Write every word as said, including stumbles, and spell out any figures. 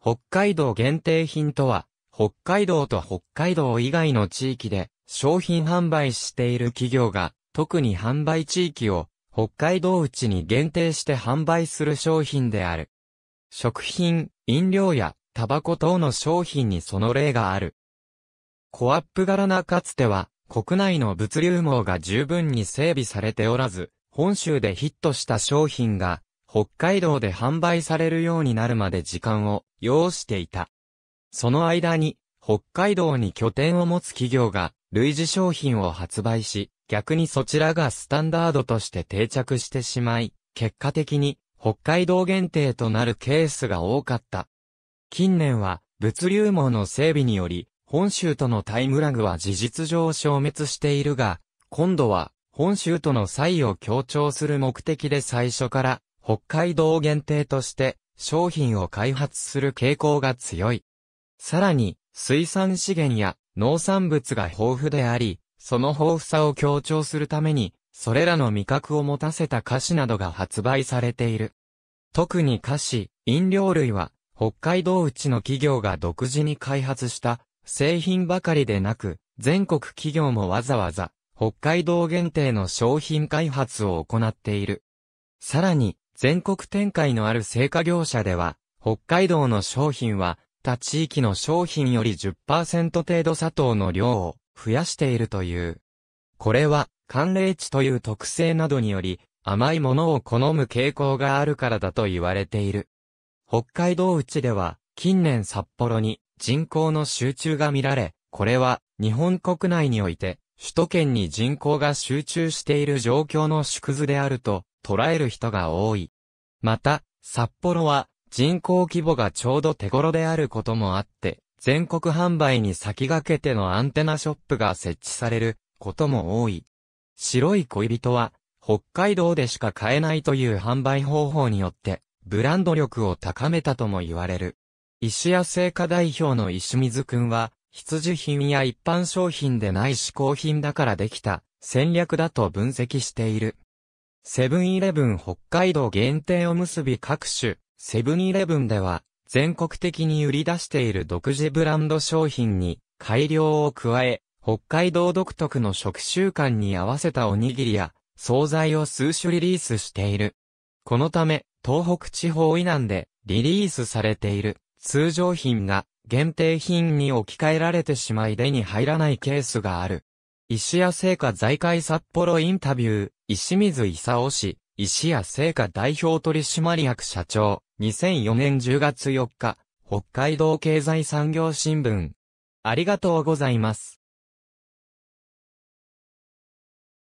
北海道限定品とは、北海道と北海道以外の地域で商品販売している企業が、特に販売地域を北海道内に限定して販売する商品である。食品、飲料やタバコ等の商品にその例がある。コアップ柄なかつては、国内の物流網が十分に整備されておらず、本州でヒットした商品が、北海道で販売されるようになるまで時間を要していた。その間に、北海道に拠点を持つ企業が、類似商品を発売し、逆にそちらがスタンダードとして定着してしまい、結果的に、北海道限定となるケースが多かった。近年は、物流網の整備により、本州とのタイムラグは事実上消滅しているが、今度は本州との差異を強調する目的で最初から北海道限定として商品を開発する傾向が強い。さらに水産資源や農産物が豊富であり、その豊富さを強調するために、それらの味覚を持たせた菓子などが発売されている。特に菓子、飲料類は北海道内の企業が独自に開発した製品ばかりでなく、全国企業もわざわざ、北海道限定の商品開発を行っている。さらに、全国展開のある製菓業者では、北海道の商品は、他地域の商品より じゅっパーセント 程度砂糖の量を増やしているという。これは、寒冷地という特性などにより、甘いものを好む傾向があるからだと言われている。北海道内では、近年札幌に、人口の集中が見られ、これは日本国内において首都圏に人口が集中している状況の縮図であると捉える人が多い。また、札幌は人口規模がちょうど手頃であることもあって、全国販売に先駆けてのアンテナショップが設置されることも多い。白い恋人は北海道でしか買えないという販売方法によってブランド力を高めたとも言われる。石屋製菓代表の石水くんは、必需品や一般商品でない嗜好品だからできた戦略だと分析している。セブンイレブン北海道限定おむすび各種、セブンイレブンでは、全国的に売り出している独自ブランド商品に改良を加え、北海道独特の食習慣に合わせたおにぎりや、惣菜を数種リリースしている。このため、東北地方以南でリリースされている。通常品が限定品に置き換えられてしまい手に入らないケースがある。石屋製菓財界札幌インタビュー、石水勲氏、石屋製菓代表取締役社長、にせんよねんじゅうがつよっか、北海道経済産業新聞。ありがとうございます。